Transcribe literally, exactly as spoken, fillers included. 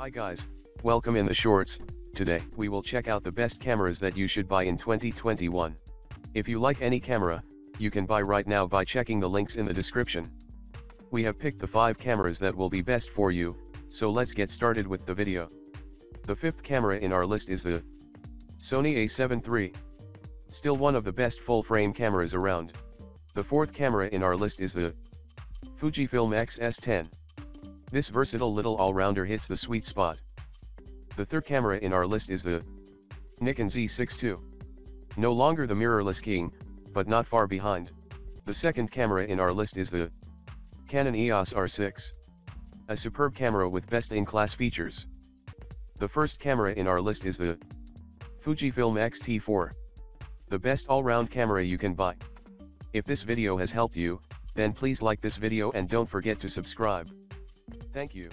Hi guys, welcome in the shorts. Today we will check out the best cameras that you should buy in twenty twenty-one. If you like any camera, you can buy right now by checking the links in the description. We have picked the five cameras that will be best for you, so let's get started with the video. The fifth camera in our list is the Sony A seven three. Still one of the best full-frame cameras around. The fourth camera in our list is the Fujifilm X S ten. This versatile little all-rounder hits the sweet spot. The third camera in our list is the Nikon Z six two. No longer the mirrorless king, but not far behind. The second camera in our list is the Canon E O S R six. A superb camera with best-in-class features. The first camera in our list is the Fujifilm X T four. The best all-round camera you can buy. If this video has helped you, then please like this video and don't forget to subscribe. Thank you.